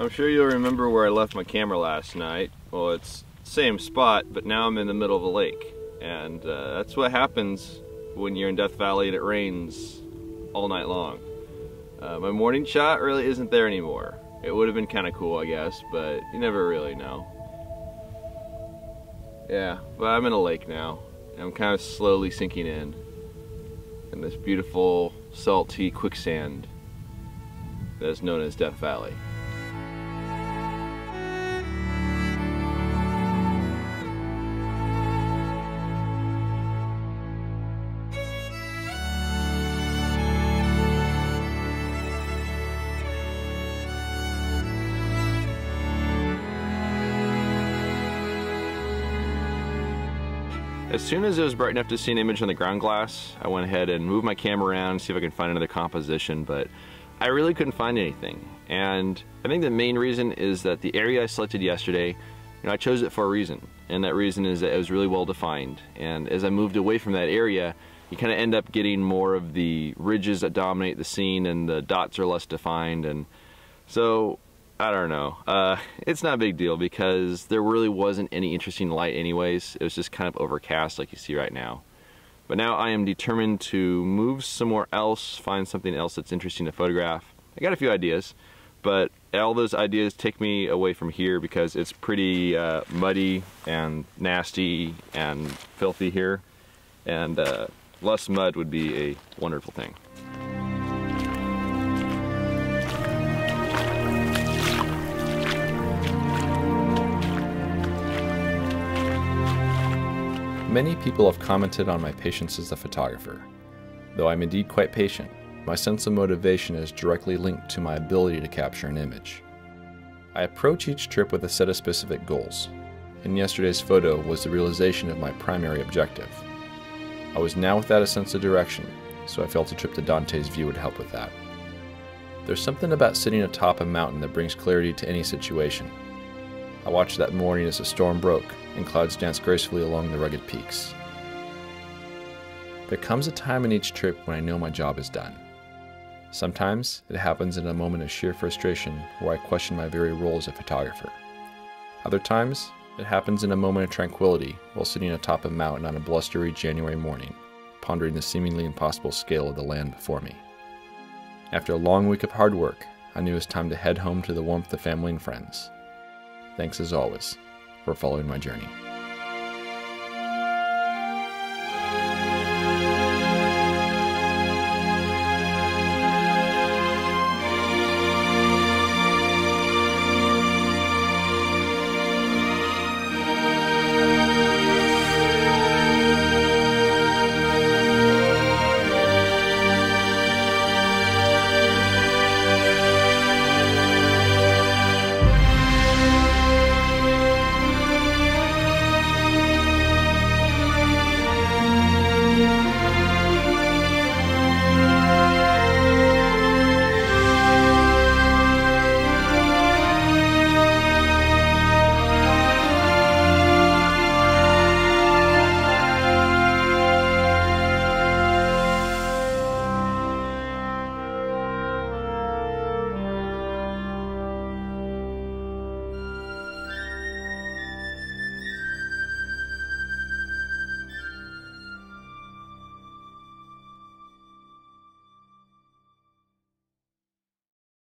I'm sure you'll remember where I left my camera last night. Well, it's the same spot, but now I'm in the middle of a lake. And that's what happens when you're in Death Valley and it rains all night long. My morning shot really isn't there anymore. It would have been kind of cool, I guess, but you never really know. Yeah, but I'm in a lake now. And I'm kind of slowly sinking in this beautiful, salty quicksand that is known as Death Valley. As soon as it was bright enough to see an image on the ground glass, I went ahead and moved my camera around to see if I could find another composition, but I really couldn't find anything. And I think the main reason is that the area I selected yesterday, I chose it for a reason. And that reason is that it was really well defined. And as I moved away from that area, you kind of end up getting more of the ridges that dominate the scene and the dots are less defined. And so, I don't know. It's not a big deal because there really wasn't any interesting light anyways. It was just kind of overcast like you see right now. But now I am determined to move somewhere else, find something else that's interesting to photograph. I got a few ideas, but all those ideas take me away from here because it's pretty muddy and nasty and filthy here. And less mud would be a wonderful thing. Many people have commented on my patience as a photographer. Though I'm indeed quite patient, my sense of motivation is directly linked to my ability to capture an image. I approach each trip with a set of specific goals, and yesterday's photo was the realization of my primary objective. I was now without a sense of direction, so I felt a trip to Dante's View would help with that. There's something about sitting atop a mountain that brings clarity to any situation. I watched that morning as the storm broke and clouds danced gracefully along the rugged peaks. There comes a time in each trip when I know my job is done. Sometimes it happens in a moment of sheer frustration where I question my very role as a photographer. Other times it happens in a moment of tranquility while sitting atop a mountain on a blustery January morning, pondering the seemingly impossible scale of the land before me. After a long week of hard work, I knew it was time to head home to the warmth of family and friends. Thanks as always for following my journey.